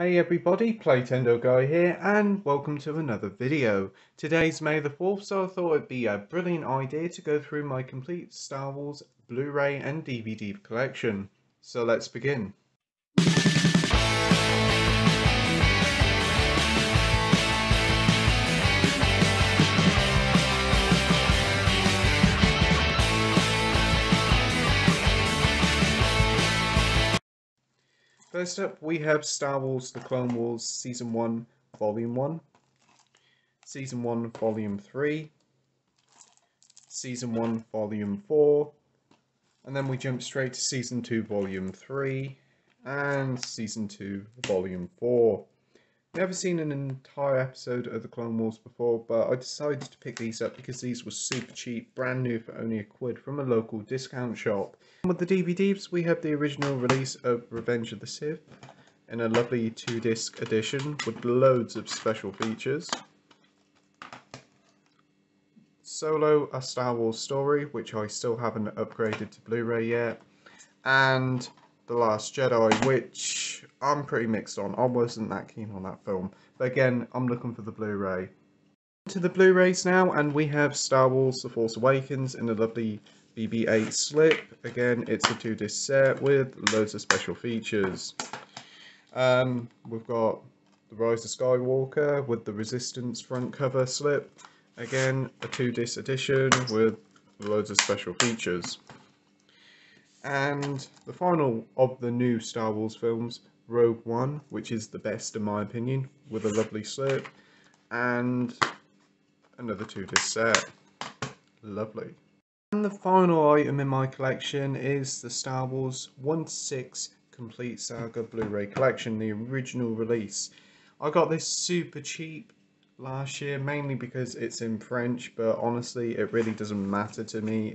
Hey everybody, PlaytendoGuy here and welcome to another video. Today's May the 4th, so I thought it'd be a brilliant idea to go through my complete Star Wars Blu-ray and DVD collection. So let's begin. First up, we have Star Wars The Clone Wars Season 1, Volume 1, Season 1, Volume 3, Season 1, Volume 4, and then we jump straight to Season 2, Volume 3, and Season 2, Volume 4. Never seen an entire episode of The Clone Wars before, but I decided to pick these up because these were super cheap, brand new for only £1 from a local discount shop. With the DVDs, we have the original release of Revenge of the Sith in a lovely 2-disc edition with loads of special features. Solo, A Star Wars Story, which I still haven't upgraded to Blu-ray yet. And The Last Jedi, which I'm pretty mixed on. I wasn't that keen on that film. But again, I'm looking for the Blu-ray. To the Blu-rays now, and we have Star Wars The Force Awakens in a lovely BB-8 slip. Again, it's a 2-disc set with loads of special features. We've got The Rise of Skywalker with the Resistance front cover slip. Again, a 2-disc edition with loads of special features. And the final of the new Star Wars films, Rogue One, which is the best in my opinion, with a lovely slip. And another 2-disc set. Lovely. And the final item in my collection is the Star Wars 1-6 Complete Saga Blu-ray Collection, the original release. I got this super cheap last year, mainly because it's in French, but honestly it really doesn't matter to me.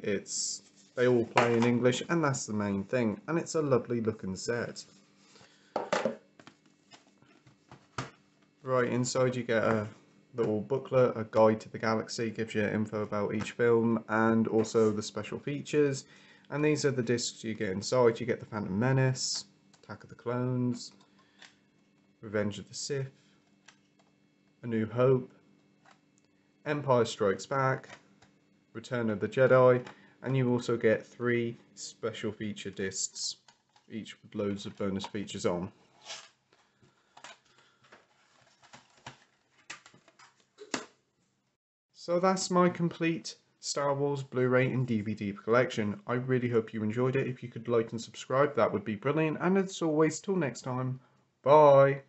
They all play in English and that's the main thing, and it's a lovely looking set. Right, inside you get a little booklet, a guide to the galaxy, gives you info about each film and also the special features. And these are the discs you get inside. You get the Phantom Menace, Attack of the Clones, Revenge of the Sith, A New Hope, Empire Strikes Back, Return of the Jedi, and you also get 3 special feature discs, each with loads of bonus features on. So that's my complete Star Wars Blu-ray and DVD collection. I really hope you enjoyed it. If you could like and subscribe, that would be brilliant. And as always, till next time, bye!